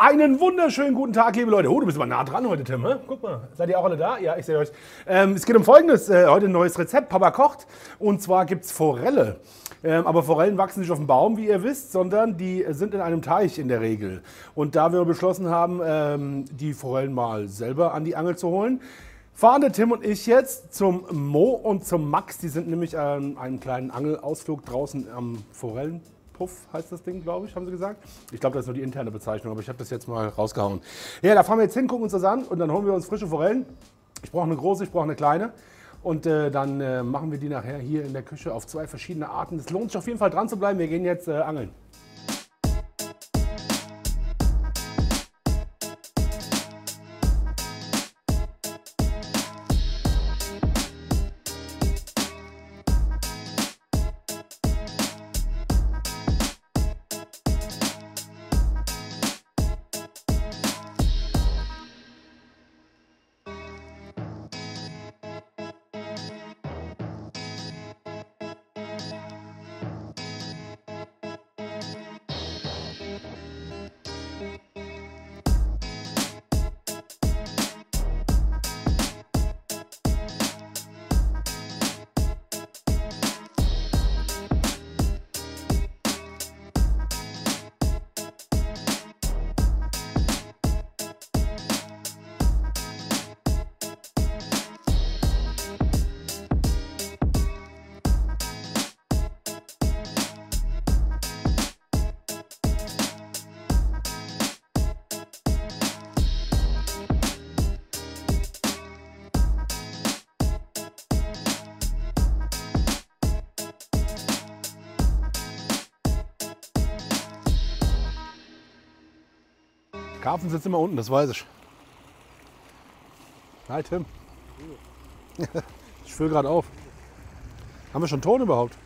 Einen wunderschönen guten Tag, liebe Leute. Oh, du bist mal nah dran heute, Tim. Hä? Guck mal, seid ihr auch alle da? Ja, ich sehe euch. Es geht um Folgendes. Heute ein neues Rezept. Papa kocht. Und zwar gibt es Forelle. Aber Forellen wachsen nicht auf dem Baum, wie ihr wisst, sondern die sind in einem Teich in der Regel. Und da wir beschlossen haben, die Forellen mal selber an die Angel zu holen, fahren der Tim und ich jetzt zum Mo und zum Max. Die sind nämlich an einem kleinen Angelausflug draußen am Forellen. Puff heißt das Ding, glaube ich, haben sie gesagt. Ich glaube, das ist nur die interne Bezeichnung, aber ich habe das jetzt mal rausgehauen. Ja, da fahren wir jetzt hin, gucken uns das an und dann holen wir uns frische Forellen. Ich brauche eine große, ich brauche eine kleine. Und dann machen wir die nachher hier in der Küche auf zwei verschiedene Arten. Es lohnt sich auf jeden Fall dran zu bleiben. Wir gehen jetzt angeln. Karpfen sitzt immer unten, das weiß ich. Hi Tim. Ich fülle gerade auf. Haben wir schon Ton überhaupt?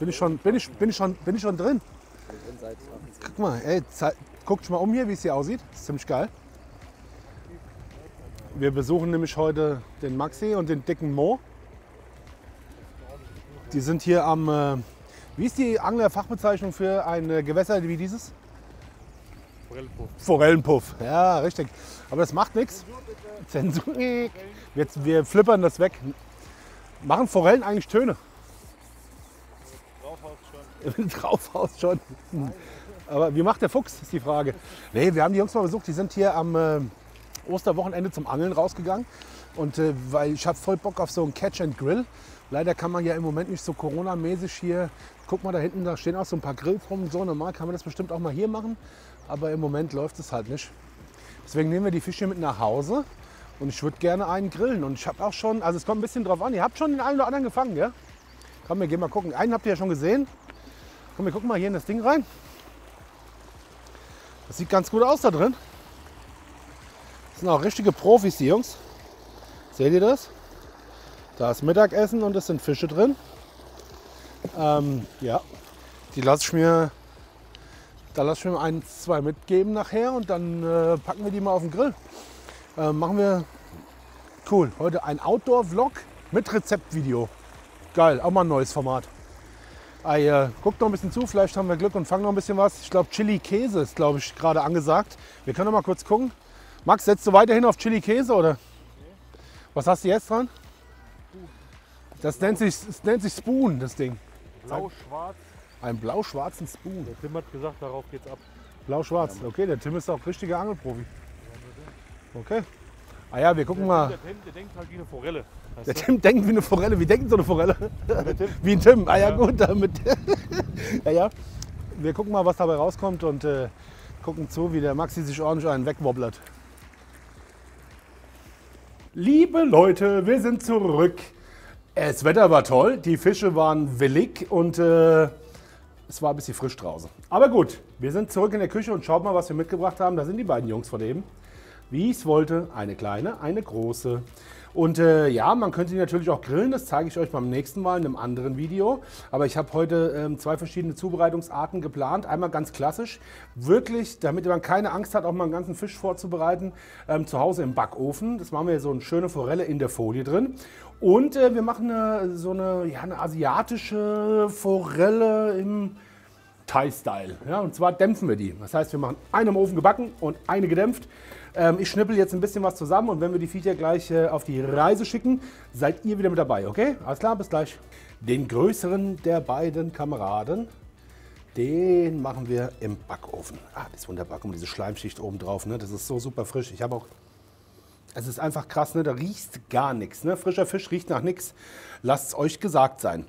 Bin ich schon drin? Guck mal, ey, guckt mal um hier, wie es hier aussieht. Das ist ziemlich geil. Wir besuchen nämlich heute den Maxi und den dicken Mo. Die sind hier am, wie ist die Anglerfachbezeichnung für ein Gewässer wie dieses? Forellenpuff. Forellenpuff, ja, richtig. Aber das macht nichts. Zensur. Jetzt, wir flippern das weg. Machen Forellen eigentlich Töne? Draufhaust schon. Draufhaust schon. Aber wie macht der Fuchs, ist die Frage. Nee, wir haben die Jungs mal besucht. Die sind hier am Osterwochenende zum Angeln rausgegangen. Und weil ich habe voll Bock auf so einen Catch and Grill. Leider kann man ja im Moment nicht so Corona-mäßig hier. Guck mal da hinten, da stehen auch so ein paar Grills rum. So normal kann man das bestimmt auch mal hier machen. Aber im Moment läuft es halt nicht. Deswegen nehmen wir die Fische mit nach Hause und ich würde gerne einen grillen. Und ich habe auch schon, also es kommt ein bisschen drauf an, ihr habt schon den einen oder anderen gefangen, ja? Komm, wir gehen mal gucken. Einen habt ihr ja schon gesehen. Komm, wir gucken mal hier in das Ding rein. Das sieht ganz gut aus da drin. Das sind auch richtige Profis, die Jungs. Seht ihr das? Da ist Mittagessen und es sind Fische drin. Ja, die lasse ich mir... Da lasse ich mir ein, zwei mitgeben nachher und dann packen wir die mal auf den Grill. Machen wir, cool, heute ein Outdoor-Vlog mit Rezeptvideo. Geil, auch mal ein neues Format. Guckt noch ein bisschen zu, vielleicht haben wir Glück und fangen noch ein bisschen was. Ich glaube, Chili-Käse ist, glaube ich, gerade angesagt. Wir können noch mal kurz gucken. Max, setzt du weiterhin auf Chili-Käse, oder? Nee. Was hast du jetzt dran? Das nennt sich Spoon, das Ding. Blau-schwarz. Ein blau-schwarzen Spoon. Der Tim hat gesagt, darauf geht's ab. Blau-schwarz, okay, der Tim ist auch richtiger Angelprofi. Okay. Ah ja, wir gucken mal. Der Tim denkt halt wie eine Forelle. Der Tim denkt wie eine Forelle. Wie denkt so eine Forelle? Wie ein Tim. Ah ja, gut, damit. Ja, ja. Wir gucken mal, was dabei rauskommt und gucken zu, wie der Maxi sich ordentlich einen wegwobblert. Liebe Leute, wir sind zurück. Das Wetter war toll, die Fische waren willig und. Es war ein bisschen frisch draußen. Aber gut, wir sind zurück in der Küche und schaut mal, was wir mitgebracht haben. Da sind die beiden Jungs von eben. Wie ich es wollte, eine kleine, eine große. Und ja, man könnte die natürlich auch grillen. Das zeige ich euch beim nächsten Mal in einem anderen Video. Aber ich habe heute zwei verschiedene Zubereitungsarten geplant. Einmal ganz klassisch, wirklich, damit man keine Angst hat, auch mal einen ganzen Fisch vorzubereiten, zu Hause im Backofen. Das machen wir so eine schöne Forelle in der Folie drin. Und wir machen eine asiatische Forelle im Thai-Style. Ja, und zwar dämpfen wir die. Das heißt, wir machen eine im Ofen gebacken und eine gedämpft. Ich schnippel jetzt ein bisschen was zusammen und wenn wir die Viecher gleich auf die Reise schicken, seid ihr wieder mit dabei, okay? Alles klar, bis gleich. Den größeren der beiden Kameraden, den machen wir im Backofen. Ah, das ist wunderbar. Guck mal, diese Schleimschicht oben drauf, ne? Das ist so super frisch. Ich habe auch... Es ist einfach krass, ne? Da riecht gar nichts. Ne? Frischer Fisch riecht nach nichts. Lasst es euch gesagt sein.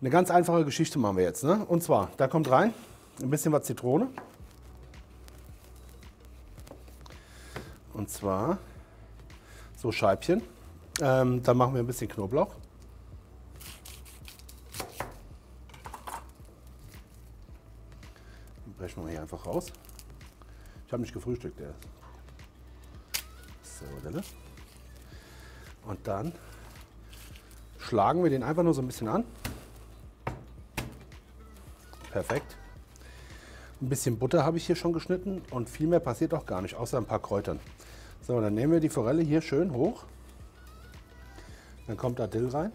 Eine ganz einfache Geschichte machen wir jetzt. Ne? Und zwar, da kommt rein ein bisschen was Zitrone. Und zwar so Scheibchen. Dann machen wir ein bisschen Knoblauch. Den brechen wir hier einfach raus. Ich habe nicht gefrühstückt. Ja. Und dann schlagen wir den einfach nur so ein bisschen an. Perfekt. Ein bisschen Butter habe ich hier schon geschnitten und viel mehr passiert auch gar nicht, außer ein paar Kräutern. So, dann nehmen wir die Forelle hier schön hoch. Dann kommt da Dill rein.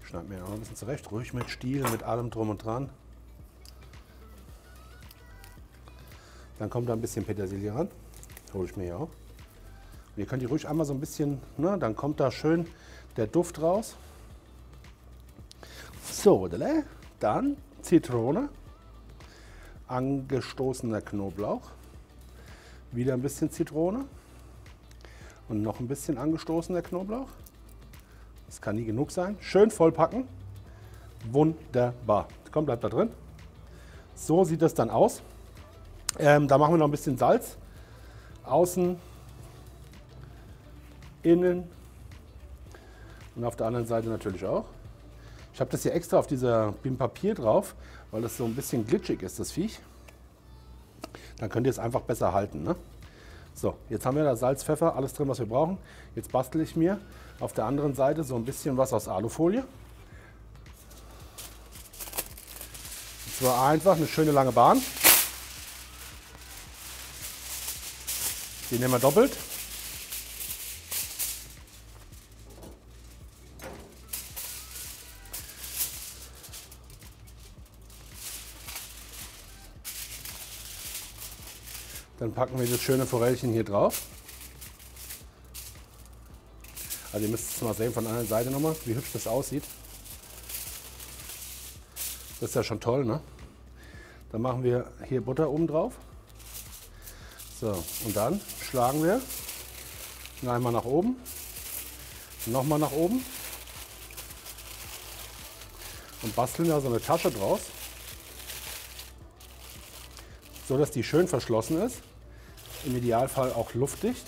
Ich schneide mir noch ein bisschen zurecht, ruhig mit Stiel, mit allem drum und dran. Dann kommt da ein bisschen Petersilie ran. Hole ich mir hier auch. Und ihr könnt die ruhig einmal so ein bisschen, ne, dann kommt da schön der Duft raus. So, dann Zitrone, angestoßener Knoblauch, wieder ein bisschen Zitrone und noch ein bisschen angestoßener Knoblauch. Das kann nie genug sein. Schön vollpacken. Wunderbar. Komm, bleibt da drin. So sieht das dann aus. Da machen wir noch ein bisschen Salz. Außen, innen und auf der anderen Seite natürlich auch. Ich habe das hier extra auf dieser Papier drauf, weil das so ein bisschen glitschig ist, das Viech. Dann könnt ihr es einfach besser halten. Ne? So, jetzt haben wir da Salz, Pfeffer, alles drin, was wir brauchen. Jetzt bastel ich mir auf der anderen Seite so ein bisschen was aus Alufolie. Und zwar einfach eine schöne lange Bahn. Die nehmen wir doppelt. Dann packen wir das schöne Forellchen hier drauf. Also ihr müsst es mal sehen von der anderen Seite nochmal, wie hübsch das aussieht. Das ist ja schon toll, ne? Dann machen wir hier Butter oben drauf. So, und dann schlagen wir einmal nach oben, nochmal nach oben und basteln da so eine Tasche draus, so dass die schön verschlossen ist, im Idealfall auch luftdicht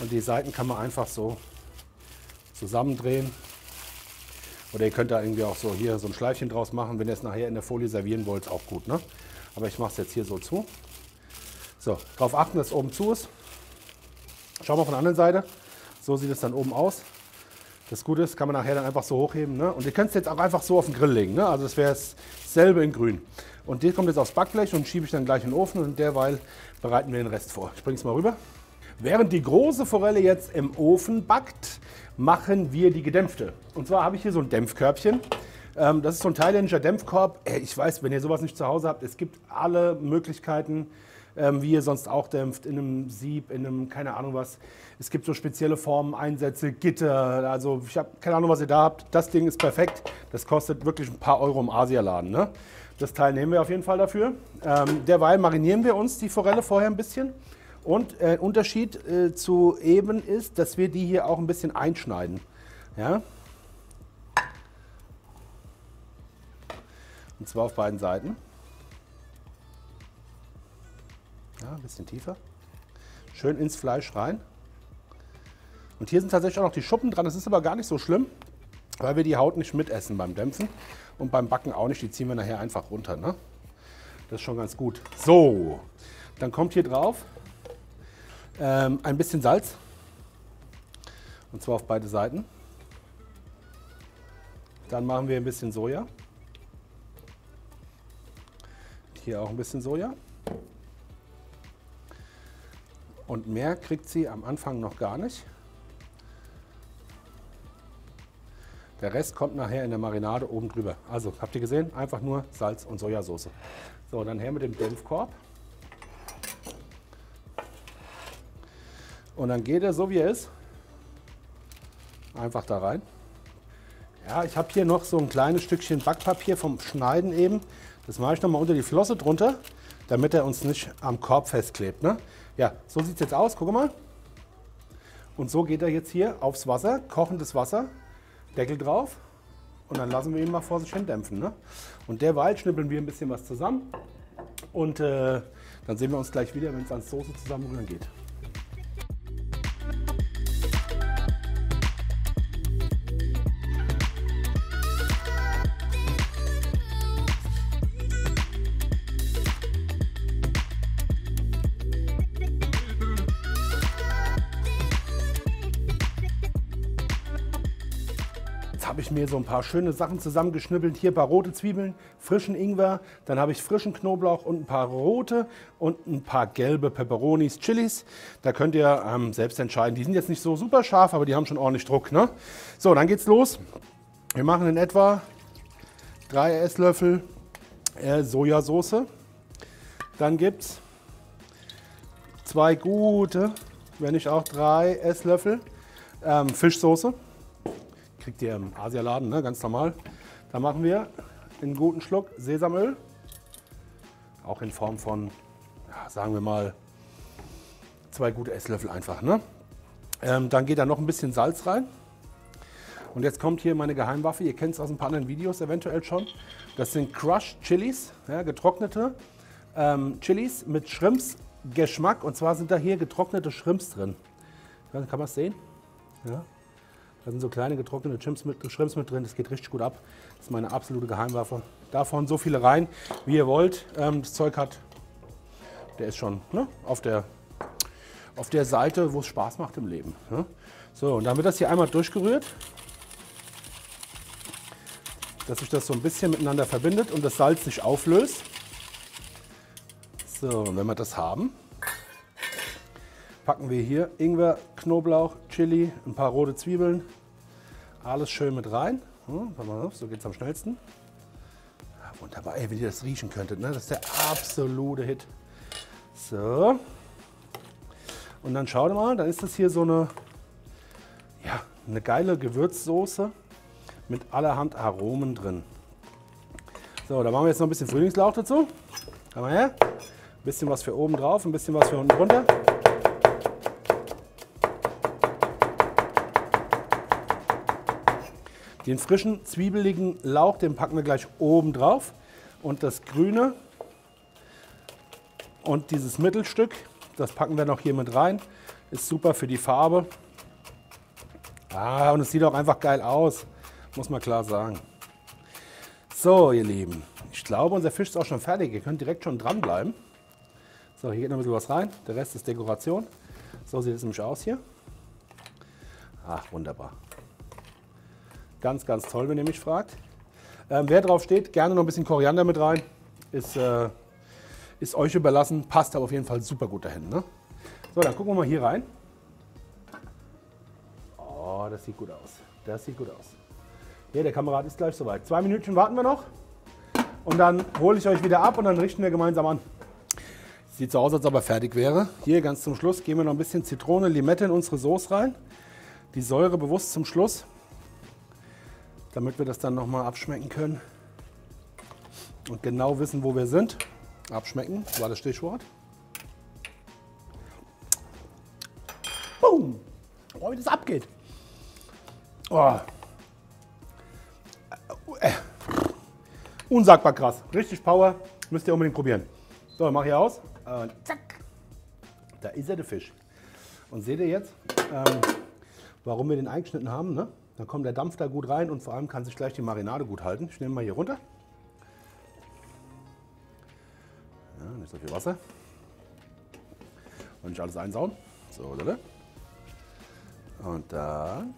und die Seiten kann man einfach so zusammendrehen oder ihr könnt da irgendwie auch so hier so ein Schleifchen draus machen, wenn ihr es nachher in der Folie servieren wollt, auch gut, ne? Aber ich mache es jetzt hier so zu. So, darauf achten, dass es oben zu ist. Schauen wir von der anderen Seite. So sieht es dann oben aus. Das Gute ist, kann man nachher dann einfach so hochheben. Ne? Und ihr könnt es jetzt auch einfach so auf den Grill legen. Ne? Also das wäre dasselbe in grün. Und der kommt jetzt aufs Backblech und schiebe ich dann gleich in den Ofen. Und derweil bereiten wir den Rest vor. Ich bringe es mal rüber. Während die große Forelle jetzt im Ofen backt, machen wir die gedämpfte. Und zwar habe ich hier so ein Dämpfkörbchen. Das ist so ein thailändischer Dämpfkorb. Ich weiß, wenn ihr sowas nicht zu Hause habt, es gibt alle Möglichkeiten, wie ihr sonst auch dämpft, in einem Sieb, in einem, keine Ahnung was. Es gibt so spezielle Formen, Einsätze, Gitter, also ich habe keine Ahnung, was ihr da habt. Das Ding ist perfekt, das kostet wirklich ein paar Euro im Asialaden. Ne? Das Teil nehmen wir auf jeden Fall dafür. Derweil marinieren wir uns die Forelle vorher ein bisschen. Und Unterschied zu eben ist, dass wir die hier auch ein bisschen einschneiden. Ja? Und zwar auf beiden Seiten. Ja, ein bisschen tiefer. Schön ins Fleisch rein. Und hier sind tatsächlich auch noch die Schuppen dran. Das ist aber gar nicht so schlimm, weil wir die Haut nicht mitessen beim Dämpfen und beim Backen auch nicht. Die ziehen wir nachher einfach runter. Ne? Das ist schon ganz gut. So, dann kommt hier drauf ein bisschen Salz. Und zwar auf beide Seiten. Dann machen wir ein bisschen Soja. Hier auch ein bisschen Soja. Und mehr kriegt sie am Anfang noch gar nicht. Der Rest kommt nachher in der Marinade oben drüber. Also, habt ihr gesehen? Einfach nur Salz und Sojasauce. So, dann her mit dem Dämpfkorb. Und dann geht er, so wie er ist, einfach da rein. Ja, ich habe hier noch so ein kleines Stückchen Backpapier vom Schneiden eben. Das mache ich nochmal unter die Flosse drunter, damit er uns nicht am Korb festklebt. Ne? Ja, so sieht es jetzt aus, guck mal. Und so geht er jetzt hier aufs Wasser, kochendes Wasser, Deckel drauf und dann lassen wir ihn mal vor sich hin dämpfen. Ne? Und derweil schnippeln wir ein bisschen was zusammen und dann sehen wir uns gleich wieder, wenn es an Soße zusammenrühren geht. Habe ich mir so ein paar schöne Sachen zusammengeschnippelt. Hier ein paar rote Zwiebeln, frischen Ingwer, dann habe ich frischen Knoblauch und ein paar rote und ein paar gelbe Peperonis, Chilis. Da könnt ihr selbst entscheiden. Die sind jetzt nicht so super scharf, aber die haben schon ordentlich Druck. Ne? So, dann geht's los. Wir machen in etwa 3 Esslöffel Sojasauce. Dann gibt es 3 Esslöffel Fischsoße. Kriegt ihr im Asialaden, ne? Ganz normal. Da machen wir einen guten Schluck Sesamöl, auch in Form von, ja, sagen wir mal, 2 gute Esslöffel einfach. Ne? Dann geht da noch ein bisschen Salz rein. Und jetzt kommt hier meine Geheimwaffe, ihr kennt es aus ein paar anderen Videos eventuell schon. Das sind Crushed Chilis, ja, getrocknete Chilis mit Schrimps-Geschmack. Und zwar sind da hier getrocknete Schrimps drin. Ja, kann man es sehen? Ja. Da sind so kleine getrocknete Shrimps mit drin, das geht richtig gut ab. Das ist meine absolute Geheimwaffe. Davon so viele rein, wie ihr wollt. Das Zeug hat, der ist schon, ne, auf der Seite, wo es Spaß macht im Leben. Ne? So, und dann wird das hier einmal durchgerührt, dass sich das so ein bisschen miteinander verbindet und das Salz sich auflöst. So, und wenn wir das haben, packen wir hier Ingwer, Knoblauch, Chili, ein paar rote Zwiebeln, alles schön mit rein. So geht es am schnellsten. Ja, wunderbar, ey, wenn ihr das riechen könntet, ne? Das ist der absolute Hit. So. Und dann schaut mal, dann ist das hier so eine, ja, eine geile Gewürzsoße mit allerhand Aromen drin. So, da machen wir jetzt noch ein bisschen Frühlingslauch dazu. Komm mal her. Ein bisschen was für oben drauf, ein bisschen was für unten drunter. Den frischen, zwiebeligen Lauch, den packen wir gleich oben drauf. Und das Grüne und dieses Mittelstück, das packen wir noch hier mit rein. Ist super für die Farbe. Ah, und es sieht auch einfach geil aus, muss man klar sagen. So, ihr Lieben, ich glaube, unser Fisch ist auch schon fertig. Ihr könnt direkt schon dranbleiben. So, hier geht noch ein bisschen was rein. Der Rest ist Dekoration. So sieht es nämlich aus hier. Ach, wunderbar. Ganz, ganz toll, wenn ihr mich fragt. Wer drauf steht, gerne noch ein bisschen Koriander mit rein. Ist euch überlassen, passt aber auf jeden Fall super gut dahin. Ne? So, dann gucken wir mal hier rein. Oh, das sieht gut aus. Das sieht gut aus. Ja, der Kamerad ist gleich soweit. 2 Minütchen warten wir noch und dann hole ich euch wieder ab und dann richten wir gemeinsam an. Sieht so aus, als ob er fertig wäre. Hier ganz zum Schluss geben wir noch ein bisschen Zitrone, Limette in unsere Soße rein. Die Säure bewusst zum Schluss, damit wir das dann nochmal abschmecken können und genau wissen, wo wir sind. Abschmecken war das Stichwort. Boom! Oh, wie das abgeht. Oh. Unsagbar krass. Richtig Power. Müsst ihr unbedingt probieren. So, mach hier aus. Und zack. Da ist er, der Fisch. Und seht ihr jetzt, warum wir den eingeschnitten haben, ne? Dann kommt der Dampf da gut rein und vor allem kann sich gleich die Marinade gut halten. Ich nehme mal hier runter. Ja, nicht so viel Wasser. Und nicht alles einsauen. So, oder? Und dann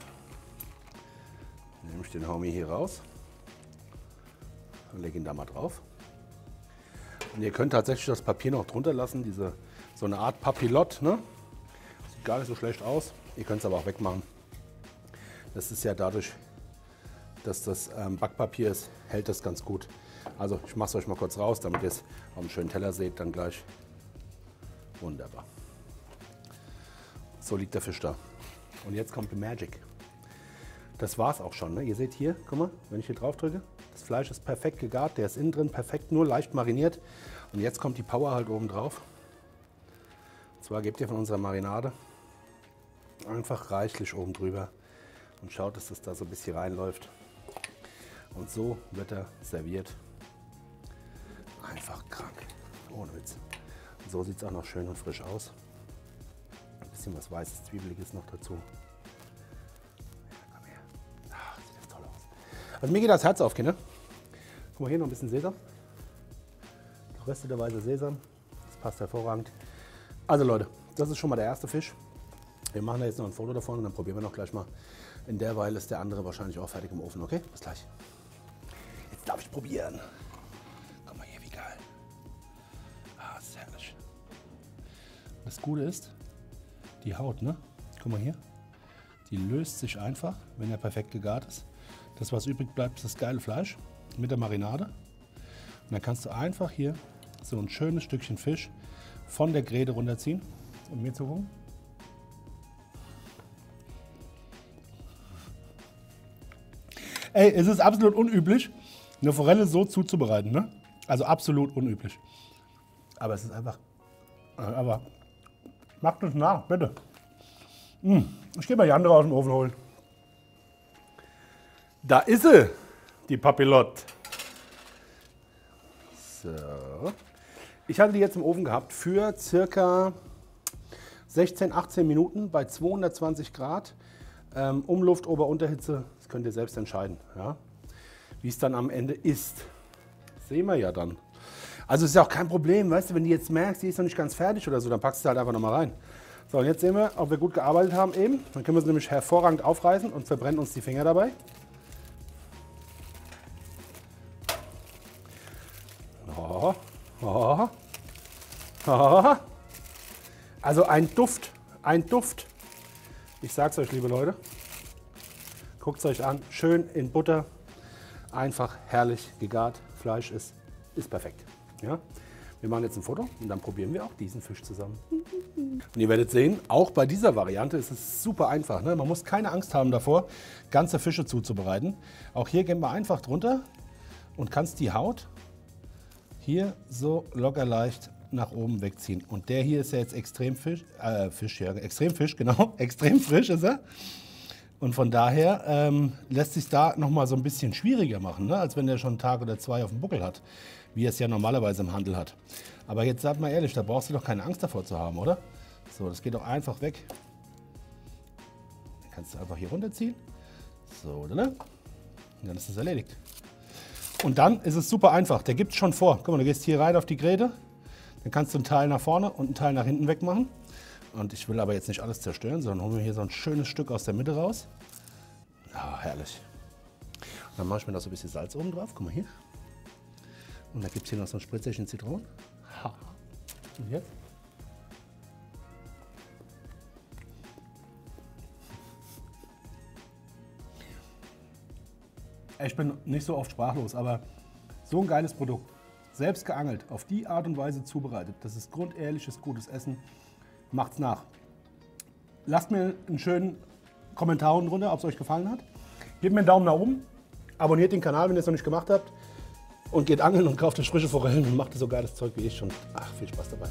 nehme ich den Homie hier raus und lege ihn da mal drauf. Und ihr könnt tatsächlich das Papier noch drunter lassen, diese, so eine Art Papillot. Ne? Sieht gar nicht so schlecht aus. Ihr könnt es aber auch wegmachen. Das ist ja dadurch dass das Backpapier ist, hält das ganz gut. Also ich mache es euch mal kurz raus, damit ihr es auf einem schönen Teller seht dann gleich. Wunderbar. So liegt der Fisch da. Und jetzt kommt die Magic. Das war's auch schon, ne? Ihr seht hier, guck mal, wenn ich hier drauf drücke, das Fleisch ist perfekt gegart, der ist innen drin perfekt, nur leicht mariniert. Und jetzt kommt die Power halt oben drauf. Und zwar gebt ihr von unserer Marinade einfach reichlich oben drüber und schaut, dass das da so ein bisschen reinläuft. Und so wird er serviert. Einfach krank, ohne Witz. Und so sieht es auch noch schön und frisch aus. Ein bisschen was Weißes, Zwiebeliges noch dazu. Also mir geht das Herz auf, Kinder. Guck mal, hier noch ein bisschen Sesam. Gerösteter weißer Sesam. Das passt hervorragend. Also Leute, das ist schon mal der erste Fisch. Wir machen da jetzt noch ein Foto davon und dann probieren wir noch gleich mal. In der Weile ist der andere wahrscheinlich auch fertig im Ofen, okay? Bis gleich. Jetzt darf ich probieren. Guck mal hier, wie geil. Ah, ist herrlich. Das Gute ist, die Haut, ne? Guck mal hier. Die löst sich einfach, wenn er perfekt gegart ist. Das, was übrig bleibt, ist das geile Fleisch mit der Marinade. Und dann kannst du einfach hier so ein schönes Stückchen Fisch von der Gräte runterziehen und mir zugucken. Ey, es ist absolut unüblich, eine Forelle so zuzubereiten, ne? Also absolut unüblich. Aber es ist einfach, aber macht uns nach, bitte. Ich gehe mal die andere aus dem Ofen holen. Da ist sie, die Papillotte. So. Ich hatte die jetzt im Ofen gehabt für circa 16, 18 Minuten bei 220 Grad. Umluft, Ober-Unterhitze, das könnt ihr selbst entscheiden, ja? Wie es dann am Ende ist. Das sehen wir ja dann. Also es ist ja auch kein Problem, weißt du, wenn du jetzt merkst, die ist noch nicht ganz fertig oder so, dann packst du halt einfach nochmal rein. So, und jetzt sehen wir, ob wir gut gearbeitet haben eben. Dann können wir sie nämlich hervorragend aufreißen und verbrennen uns die Finger dabei. Oh, oh, oh. Also ein Duft, ein Duft. Ich sag's euch, liebe Leute. Guckt's euch an, schön in Butter, einfach herrlich gegart. Fleisch ist perfekt. Ja? Wir machen jetzt ein Foto und dann probieren wir auch diesen Fisch zusammen. Und ihr werdet sehen, auch bei dieser Variante ist es super einfach. Ne? Man muss keine Angst haben davor, ganze Fische zuzubereiten. Auch hier gehen wir einfach drunter und kannst die Haut hier so locker leicht nach oben wegziehen. Und der hier ist ja jetzt extrem frisch, extrem frisch ist er. Und von daher lässt sich da nochmal so ein bisschen schwieriger machen, ne? Als wenn der schon einen Tag oder zwei auf dem Buckel hat, wie er es ja normalerweise im Handel hat. Aber jetzt seid mal ehrlich, da brauchst du doch keine Angst davor zu haben, oder? So, das geht doch einfach weg. Dann kannst du einfach hier runterziehen. So, oder? Und dann ist das erledigt. Und dann ist es super einfach, der gibt es schon vor. Guck mal, du gehst hier rein auf die Gräte, dann kannst du einen Teil nach vorne und einen Teil nach hinten wegmachen. Und ich will aber jetzt nicht alles zerstören, sondern holen wir hier so ein schönes Stück aus der Mitte raus. Ah, herrlich. Und dann mache ich mir da so ein bisschen Salz oben drauf, guck mal hier. Und da gibt es hier noch so ein Spritzerchen Zitronen. Ha. Und jetzt? Ich bin nicht so oft sprachlos, aber so ein geiles Produkt, selbst geangelt, auf die Art und Weise zubereitet, das ist grundehrliches, gutes Essen, macht's nach. Lasst mir einen schönen Kommentar unten runter, ob es euch gefallen hat. Gebt mir einen Daumen nach oben, abonniert den Kanal, wenn ihr es noch nicht gemacht habt und geht angeln und kauft euch frische Forellen und macht so geiles Zeug wie ich schon. Ach, viel Spaß dabei.